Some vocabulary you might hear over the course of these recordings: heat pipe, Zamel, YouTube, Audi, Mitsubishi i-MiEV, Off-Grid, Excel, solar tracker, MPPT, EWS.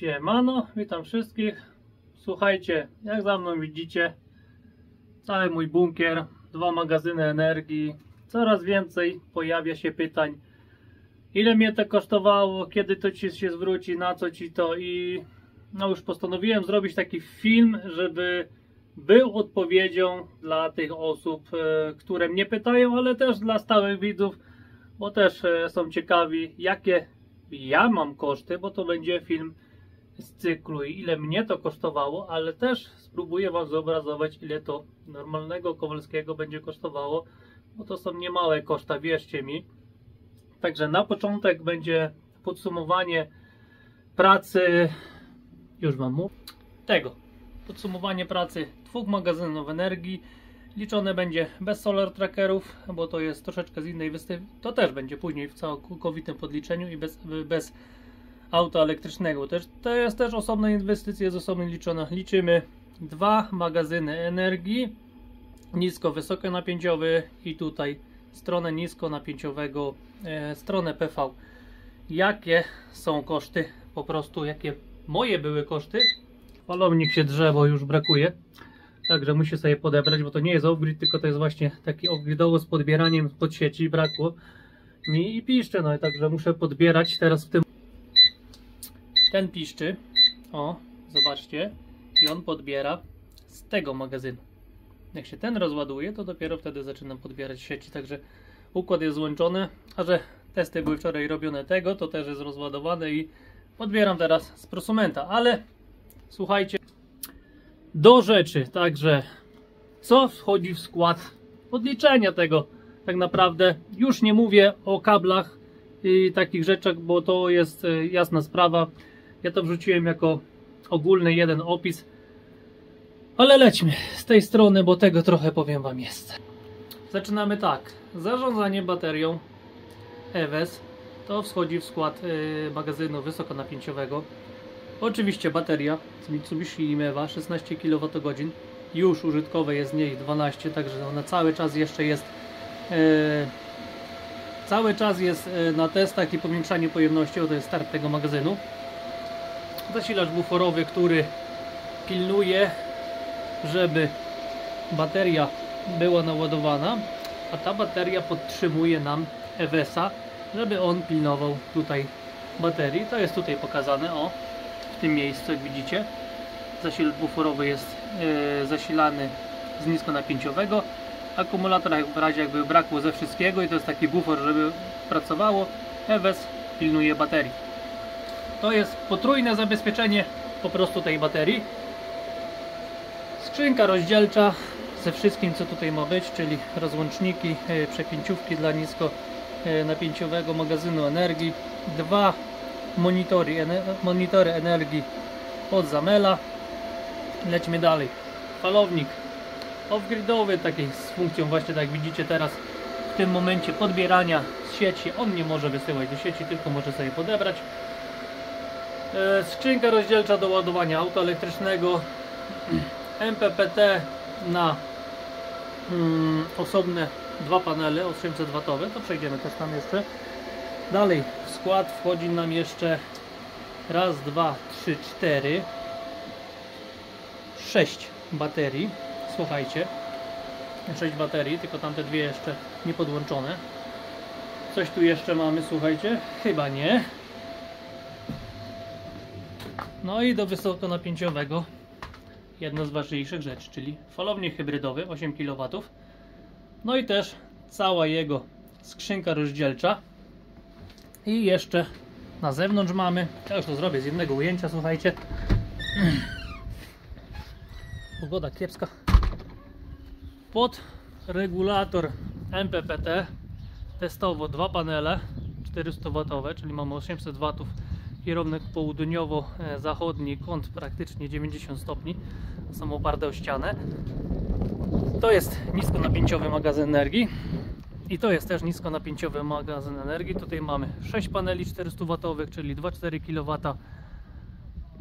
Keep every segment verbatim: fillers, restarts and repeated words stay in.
Siemano, witam wszystkich. Słuchajcie, jak za mną widzicie, cały mój bunkier, dwa magazyny energii. Coraz więcej pojawia się pytań, ile mnie to kosztowało, kiedy to ci się zwróci, na co ci to. I no już postanowiłem zrobić taki film, żeby był odpowiedzią dla tych osób, które mnie pytają, ale też dla stałych widzów, bo też są ciekawi, jakie ja mam koszty, bo to będzie film z cyklu i ile mnie to kosztowało, ale też spróbuję wam zobrazować, ile to normalnego Kowalskiego będzie kosztowało, bo to są niemałe koszta, wierzcie mi. Także na początek będzie podsumowanie pracy, już wam mówię, tego, podsumowanie pracy dwóch magazynów energii. Liczone będzie bez solar trackerów, bo to jest troszeczkę z innej wystawy. To też będzie później w całkowitym podliczeniu i bez, bez auta elektrycznego. Też, to jest też osobna inwestycja, jest osobnie liczona. Liczymy dwa magazyny energii, nisko-wysokonapięciowy i tutaj stronę niskonapięciowego, e, stronę P V. Jakie są koszty, po prostu jakie moje były koszty. Falownik się drze, bo już brakuje. Także musi sobie podebrać, bo to nie jest off-grid, tylko to jest właśnie taki off-gridowo z podbieraniem pod sieci. Brakło mi i piszczy, no i także muszę podbierać teraz w tym. Ten piszczy, o, zobaczcie, i on podbiera z tego magazynu. Jak się ten rozładuje, to dopiero wtedy zaczynam podbierać sieci, także układ jest złączony, a że testy były wczoraj robione tego, to też jest rozładowane i podbieram teraz z prosumenta, ale słuchajcie. Do rzeczy, także co wchodzi w skład podliczenia tego, tak naprawdę już nie mówię o kablach i takich rzeczach, bo to jest jasna sprawa, ja to wrzuciłem jako ogólny jeden opis, ale lećmy z tej strony, bo tego trochę powiem wam jest. Zaczynamy tak, zarządzanie baterią E W S, to wchodzi w skład magazynu wysokonapięciowego. Oczywiście bateria z Mitsubishi i-MiEV szesnaście kilowatogodzin, już użytkowe jest z niej dwanaście, także ona cały czas jeszcze jest e, cały czas jest na testach i powiększaniu pojemności, bo to jest start tego magazynu. Zasilacz buforowy, który pilnuje, żeby bateria była naładowana, a ta bateria podtrzymuje nam E W S-a, żeby on pilnował tutaj baterii. To jest tutaj pokazane, o. W tym miejscu, jak widzicie, zasilacz buforowy jest yy, zasilany z niskonapięciowego. Akumulator w razie jakby brakło ze wszystkiego i to jest taki bufor, żeby pracowało. E W S pilnuje baterii. To jest potrójne zabezpieczenie po prostu tej baterii. Skrzynka rozdzielcza ze wszystkim, co tutaj ma być, czyli rozłączniki, yy, przepięciówki dla niskonapięciowego magazynu energii. Dwa Monitory, ener monitory energii od Zamela. Lećmy dalej. Falownik off-gridowy, taki z funkcją właśnie, tak jak widzicie teraz w tym momencie podbierania z sieci. On nie może wysyłać do sieci, tylko może sobie podebrać. E, skrzynka rozdzielcza do ładowania auta elektrycznego. M P P T na mm, osobne dwa panele osiemset watowe. To przejdziemy też tam jeszcze. Dalej w skład wchodzi nam jeszcze raz, dwa, trzy, cztery, sześć baterii. Słuchajcie, sześć baterii, tylko tamte dwie jeszcze nie podłączone. Coś tu jeszcze mamy, słuchajcie, chyba nie. No i do wysokonapięciowego jedno z ważniejszych rzeczy, czyli falownik hybrydowy osiem kilowatów. No i też cała jego skrzynka rozdzielcza. I jeszcze na zewnątrz mamy, ja już to zrobię z jednego ujęcia, słuchajcie. Pogoda kiepska. Pod regulator M P P T testowo dwa panele czterysta watowe, czyli mamy osiemset watów, kierunek południowo-zachodni, kąt praktycznie dziewięćdziesiąt stopni, są oparte o ścianę. To jest niskonapięciowy magazyn energii. I to jest też niskonapięciowy magazyn energii. Tutaj mamy sześć paneli czterysta watowych, czyli dwa przecinek cztery kilowata.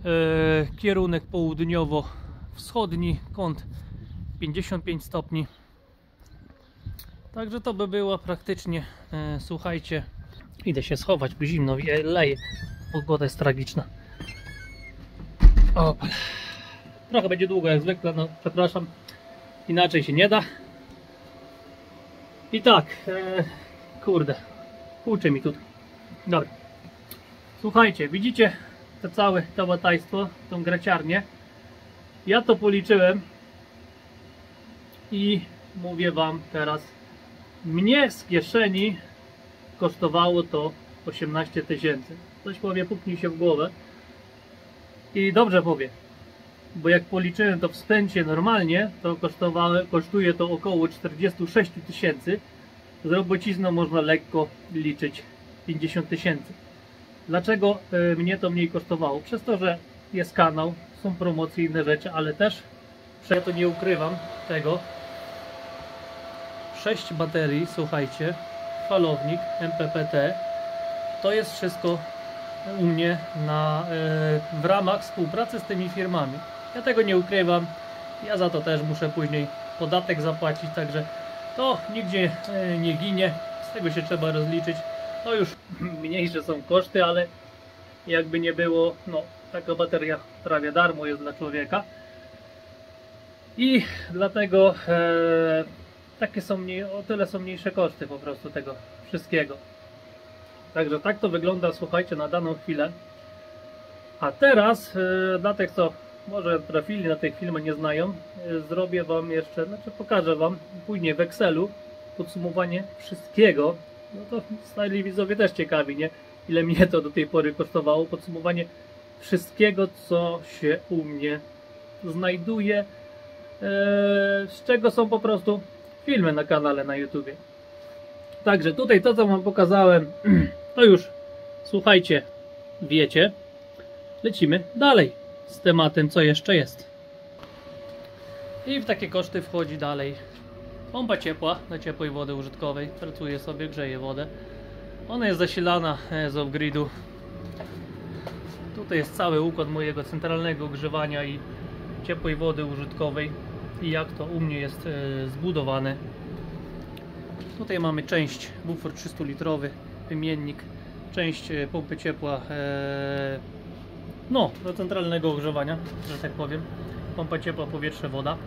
Yy, kierunek południowo-wschodni, kąt pięćdziesiąt pięć stopni. Także to by była praktycznie, yy, słuchajcie, idę się schować, bo zimno leje, pogoda jest tragiczna. O, trochę będzie długo jak zwykle, no przepraszam, inaczej się nie da. I tak, e, kurde, kłuczy mi tutaj. Dobra, słuchajcie, widzicie to całe to batajstwo, tą graciarnię. Ja to policzyłem i mówię wam teraz, mnie z kieszeni kosztowało to osiemnaście tysięcy. Ktoś powie, puknij się w głowę. I dobrze powie, bo jak policzyłem to w spędzie normalnie, to kosztuje to około czterdzieści sześć tysięcy. Z robocizną można lekko liczyć pięćdziesiąt tysięcy. Dlaczego mnie to mniej kosztowało? Przez to, że jest kanał, są promocje i inne rzeczy, ale też, ja to nie ukrywam tego, sześć baterii, słuchajcie, falownik, M P P T, to jest wszystko u mnie na, w ramach współpracy z tymi firmami. Ja tego nie ukrywam, ja za to też muszę później podatek zapłacić, także to nigdzie nie ginie, z tego się trzeba rozliczyć. No już mniejsze są koszty, ale jakby nie było, no taka bateria prawie darmo jest dla człowieka. I dlatego e, takie są o tyle są mniejsze koszty po prostu tego wszystkiego. Także tak to wygląda, słuchajcie, na daną chwilę. A teraz e, dla tych, co może trafili na tej filmy, nie znają, e, zrobię wam jeszcze, znaczy pokażę wam później w Excelu podsumowanie wszystkiego. No to stali widzowie też ciekawi, nie? Ile mnie to do tej pory kosztowało. Podsumowanie wszystkiego, co się u mnie znajduje, yy, z czego są po prostu filmy na kanale na YouTubie. Także tutaj to, co wam pokazałem, to już, słuchajcie, wiecie. Lecimy dalej z tematem, co jeszcze jest. I w takie koszty wchodzi dalej pompa ciepła do ciepłej wody użytkowej, pracuje sobie, grzeje wodę. Ona jest zasilana z off-gridu. Tutaj jest cały układ mojego centralnego ogrzewania i ciepłej wody użytkowej i jak to u mnie jest zbudowane. Tutaj mamy część bufor trzystu litrowy, wymiennik, część pompy ciepła, no do centralnego ogrzewania, że tak powiem, pompa ciepła, powietrze, woda.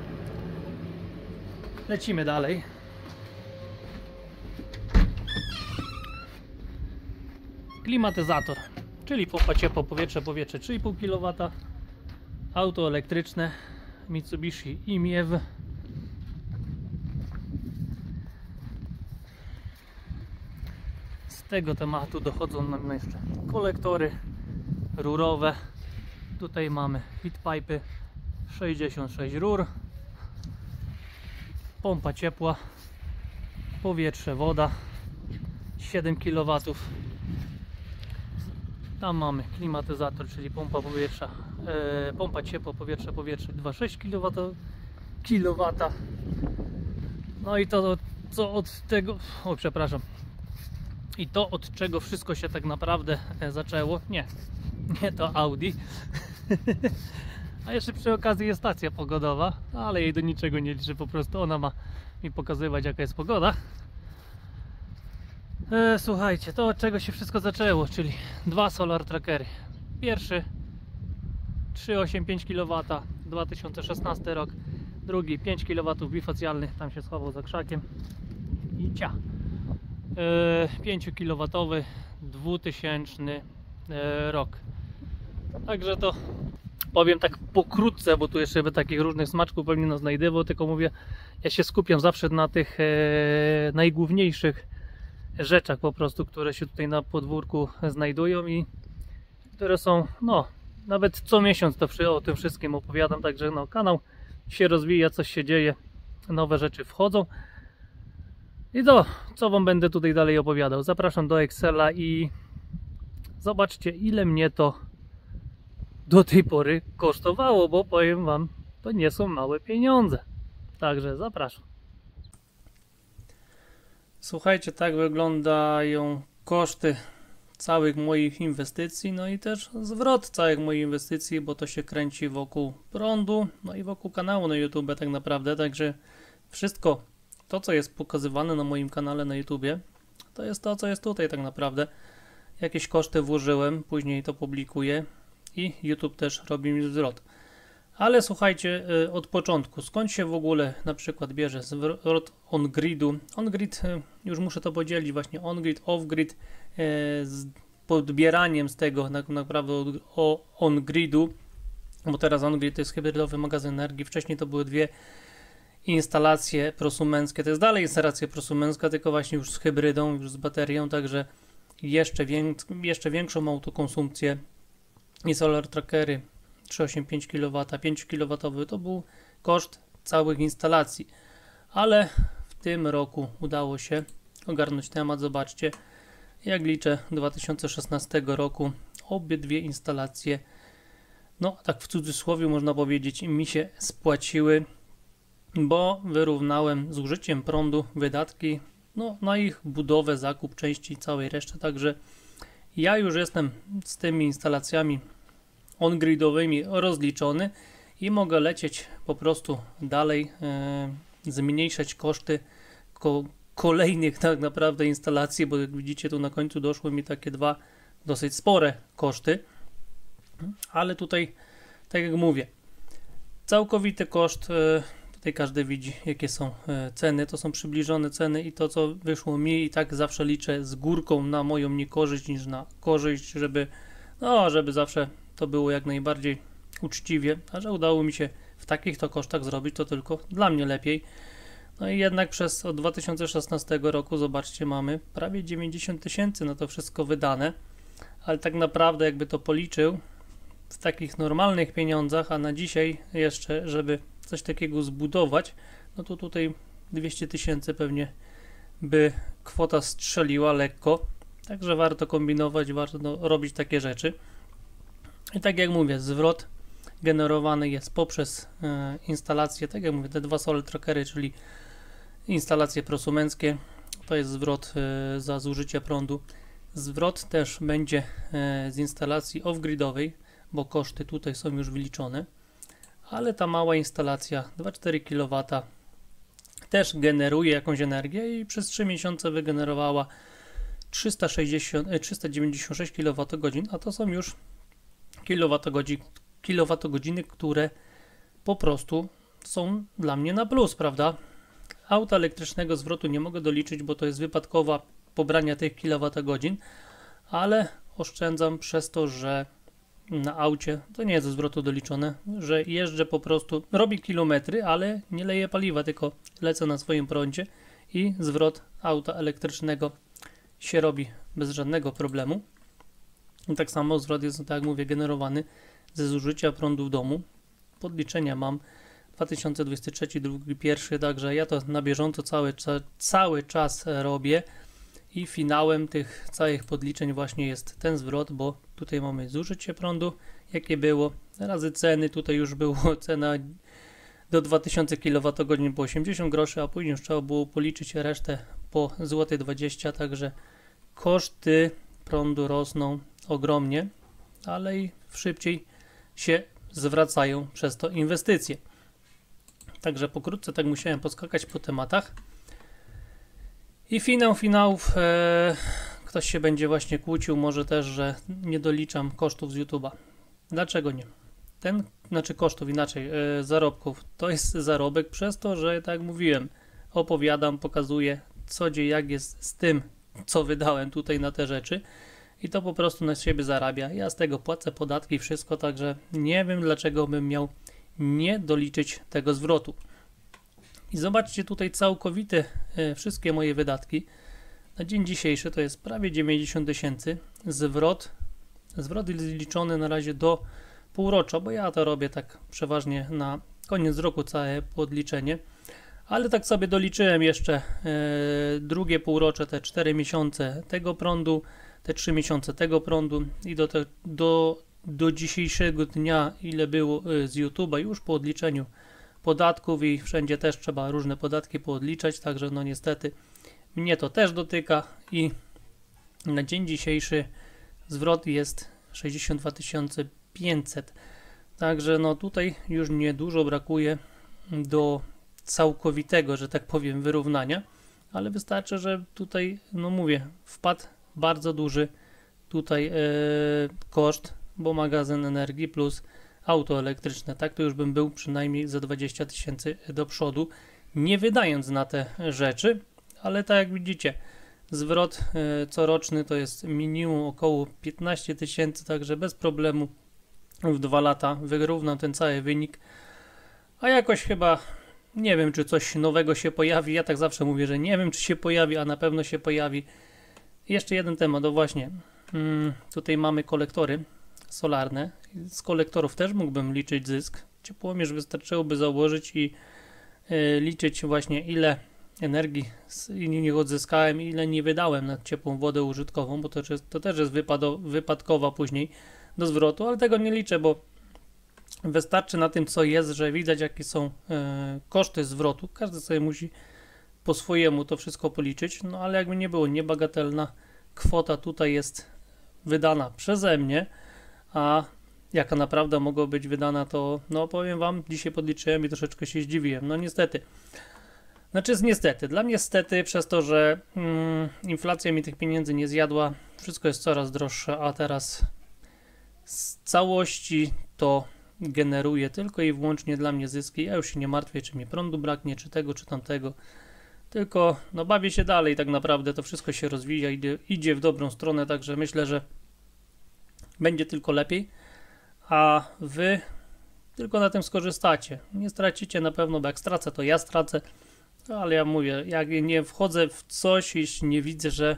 Lecimy dalej. Klimatyzator, czyli pompa ciepła, powietrze, powietrze trzy i pół kilowata. Auto elektryczne Mitsubishi i-MiEV. Z tego tematu dochodzą nam jeszcze kolektory rurowe. Tutaj mamy heat pipe'y, sześćdziesiąt sześć rur. Pompa ciepła, powietrze, woda, siedem kilowatów. Tam mamy klimatyzator, czyli pompa powietrza, e, pompa ciepła, powietrze, powietrze dwa i sześć kilowata. No i to, co od tego, o przepraszam, i to, od czego wszystko się tak naprawdę zaczęło, nie, nie to Audi. A jeszcze przy okazji jest stacja pogodowa, ale jej do niczego nie liczy, po prostu ona ma mi pokazywać, jaka jest pogoda. E, słuchajcie, to od czego się wszystko zaczęło, czyli dwa solar trackery. Pierwszy trzy i osiemdziesiąt pięć kilowata, dwa tysiące szesnasty rok, drugi pięć kilowatów bifacjalnych, tam się schował za krzakiem i cia. E, pięć kilowatów, dwutysięczny rok. Także to powiem tak pokrótce, bo tu jeszcze by takich różnych smaczków pewnie nas znajdywał, tylko mówię, ja się skupiam zawsze na tych e, najgłówniejszych rzeczach po prostu, które się tutaj na podwórku znajdują i które są, no, nawet co miesiąc to przy, o tym wszystkim opowiadam, także no, kanał się rozwija, coś się dzieje, nowe rzeczy wchodzą. I to, co wam będę tutaj dalej opowiadał. Zapraszam do Excela i zobaczcie, ile mnie to do tej pory kosztowało, bo powiem wam, to nie są małe pieniądze. Także zapraszam. Słuchajcie, tak wyglądają koszty całych moich inwestycji, no i też zwrot całych moich inwestycji, bo to się kręci wokół prądu, no i wokół kanału na YouTube tak naprawdę, także wszystko to, co jest pokazywane na moim kanale na YouTube, to jest to, co jest tutaj tak naprawdę. Jakieś koszty włożyłem, później to publikuję. i YouTube też robi mi zwrot. Ale słuchajcie, od początku, skąd się w ogóle na przykład bierze zwrot on-gridu? On-grid, już muszę to podzielić właśnie on-grid, off-grid, z podbieraniem z tego naprawdę on-gridu, bo teraz on-grid to jest hybrydowy magazyn energii, wcześniej to były dwie instalacje prosumenckie, to jest dalej instalacja prosumencka, tylko właśnie już z hybrydą, już z baterią, także jeszcze, więks jeszcze większą autokonsumpcję i solar trackery trzy przecinek osiemdziesiąt pięć kilowata, pięć kilowatów to był koszt całych instalacji, ale w tym roku udało się ogarnąć temat, zobaczcie, jak liczę dwa tysiące szesnastego roku obydwie instalacje, no tak w cudzysłowie można powiedzieć, mi się spłaciły, bo wyrównałem zużyciem prądu wydatki no, na ich budowę, zakup części i całej reszty, także ja już jestem z tymi instalacjami on-gridowymi rozliczony i mogę lecieć po prostu dalej, yy, zmniejszać koszty ko kolejnych tak naprawdę instalacji, bo jak widzicie tu na końcu doszły mi takie dwa dosyć spore koszty, ale tutaj tak jak mówię, całkowity koszt, yy, tutaj każdy widzi jakie są ceny, to są przybliżone ceny i to co wyszło mi i tak zawsze liczę z górką na moją niekorzyść niż na korzyść, żeby no, żeby zawsze to było jak najbardziej uczciwie, a że udało mi się w takich to kosztach zrobić, to tylko dla mnie lepiej. No i jednak przez od dwa tysiące szesnastego roku, zobaczcie, mamy prawie dziewięćdziesiąt tysięcy na to wszystko wydane, ale tak naprawdę jakby to policzył w takich normalnych pieniądzach, a na dzisiaj jeszcze, żeby coś takiego zbudować, no to tutaj dwieście tysięcy pewnie by kwota strzeliła lekko, także warto kombinować, warto robić takie rzeczy. I tak jak mówię, zwrot generowany jest poprzez e, instalacje, tak jak mówię, te dwa solar trackery, czyli instalacje prosumenckie, to jest zwrot e, za zużycie prądu. Zwrot też będzie e, z instalacji off-gridowej, bo koszty tutaj są już wyliczone, ale ta mała instalacja dwa przecinek cztery kilowata też generuje jakąś energię i przez trzy miesiące wygenerowała trzysta dziewięćdziesiąt sześć kilowatogodzin, a to są już kilowatogodziny, które po prostu są dla mnie na plus, prawda? Auta elektrycznego zwrotu nie mogę doliczyć, bo to jest wypadkowa pobrania tych kilowatogodzin, ale oszczędzam przez to, że na aucie to nie jest do zwrotu doliczone, że jeżdżę po prostu, robię kilometry, ale nie leję paliwa, tylko lecę na swoim prądzie i zwrot auta elektrycznego się robi bez żadnego problemu. I tak samo zwrot jest, tak jak mówię, generowany ze zużycia prądu w domu. Podliczenia mam dwa tysiące dwudziesty trzeci, drugi, pierwszy, także ja to na bieżąco cały, cały czas robię i finałem tych całych podliczeń właśnie jest ten zwrot, bo tutaj mamy zużycie prądu, jakie było, razy ceny, tutaj już było cena do dwa tysiące kilowatogodzin po osiemdziesiąt groszy, a później już trzeba było policzyć resztę po złoty dwadzieścia, także koszty prądu rosną ogromnie, ale i szybciej się zwracają przez to inwestycje. Także pokrótce tak musiałem poskakać po tematach. I finał finałów, e, ktoś się będzie właśnie kłócił, może też, że nie doliczam kosztów z YouTube'a. Dlaczego nie? Ten, znaczy kosztów inaczej, e, zarobków, to jest zarobek przez to, że tak jak mówiłem, opowiadam, pokazuję co dzieje, jak jest z tym, co wydałem tutaj na te rzeczy. I to po prostu na siebie zarabia. Ja z tego płacę podatki, wszystko, także nie wiem dlaczego bym miał nie doliczyć tego zwrotu. I zobaczcie tutaj całkowite y, wszystkie moje wydatki. Na dzień dzisiejszy to jest prawie dziewięćdziesiąt tysięcy. Zwrot, zwrot jest liczony na razie do półrocza, bo ja to robię tak przeważnie na koniec roku całe podliczenie. Ale tak sobie doliczyłem jeszcze y, drugie półrocze, te cztery miesiące tego prądu, te trzy miesiące tego prądu i do, te, do, do dzisiejszego dnia ile było z YouTube'a już po odliczeniu podatków i wszędzie też trzeba różne podatki poodliczać, także no niestety mnie to też dotyka i na dzień dzisiejszy zwrot jest sześćdziesiąt dwa tysiące pięćset, także no tutaj już niedużo brakuje do całkowitego, że tak powiem, wyrównania, ale wystarczy, że tutaj no mówię, wpadł bardzo duży tutaj e, koszt bo magazyn energii plus auto elektryczne. Tak to już bym był przynajmniej za dwadzieścia tysięcy do przodu, nie wydając na te rzeczy, ale tak jak widzicie, zwrot coroczny to jest minimum około piętnaście tysięcy, także bez problemu w dwa lata wyrównam ten cały wynik, a jakoś chyba nie wiem, czy coś nowego się pojawi. Ja tak zawsze mówię, że nie wiem, czy się pojawi, a na pewno się pojawi. Jeszcze jeden temat, o właśnie, hmm, tutaj mamy kolektory solarne. Z kolektorów też mógłbym liczyć zysk. Ciepłomierz wystarczyłoby założyć i y, liczyć właśnie, ile energii z nich odzyskałem, ile nie wydałem na ciepłą wodę użytkową, bo to, to też jest wypado, wypadkowa później do zwrotu, ale tego nie liczę, bo wystarczy na tym, co jest, że widać, jakie są y, koszty zwrotu. Każdy sobie musi po swojemu to wszystko policzyć, no ale jakby nie było, niebagatelna kwota tutaj jest wydana przeze mnie, a jaka naprawdę mogła być wydana, to no powiem wam, dzisiaj podliczyłem i troszeczkę się zdziwiłem. No niestety, znaczy niestety, dla mnie stety, przez to, że mm, inflacja mi tych pieniędzy nie zjadła, wszystko jest coraz droższe, a teraz z całości to generuje tylko i wyłącznie dla mnie zyski. Ja już się nie martwię, czy mi prądu braknie, czy tego, czy tamtego, tylko no bawię się dalej tak naprawdę, to wszystko się rozwija, idzie, idzie w dobrą stronę, także myślę, że będzie tylko lepiej, a wy tylko na tym skorzystacie. Nie stracicie na pewno, bo jak stracę, to ja stracę, ale ja mówię, jak nie wchodzę w coś, jeśli nie widzę, że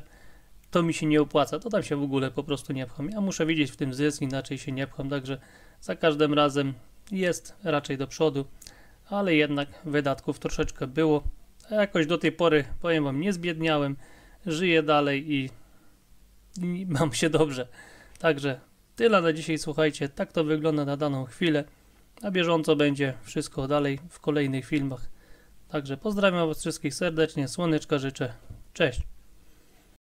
to mi się nie opłaca, to tam się w ogóle po prostu nie pcham. Ja muszę widzieć w tym zysk, inaczej się nie pcham, także za każdym razem jest raczej do przodu, ale jednak wydatków troszeczkę było. A jakoś do tej pory, powiem wam, nie zbiedniałem, żyję dalej i, i mam się dobrze. Także tyle na dzisiaj, słuchajcie, tak to wygląda na daną chwilę. Na bieżąco będzie wszystko dalej w kolejnych filmach. Także pozdrawiam was wszystkich serdecznie, słoneczka życzę, cześć!